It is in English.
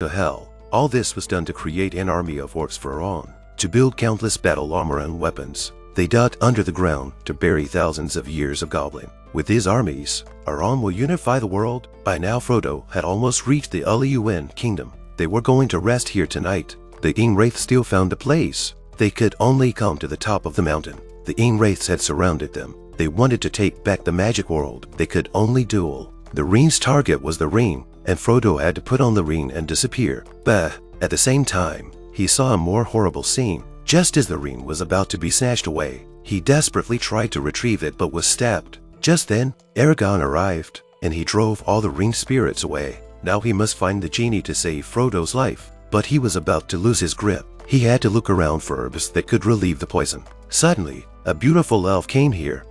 to hell. All this was done to create an army of orcs for Sauron, to build countless battle armor and weapons. They dug under the ground to bury thousands of years of goblin. With his armies, Sauron will unify the world. By now Frodo had almost reached the Ulduin kingdom. They were going to rest here tonight. The Ringwraiths still found a place. They could only come to the top of the mountain. The Ringwraiths had surrounded them. They wanted to take back the magic world. They could only duel. The ring's target was the ring, and Frodo had to put on the ring and disappear. But at the same time, he saw a more horrible scene. Just as the ring was about to be snatched away, he desperately tried to retrieve it but was stabbed. Just then, Aragorn arrived, and he drove all the ring spirits away. Now he must find the genie to save Frodo's life, but he was about to lose his grip. He had to look around for herbs that could relieve the poison. Suddenly, a beautiful elf came here.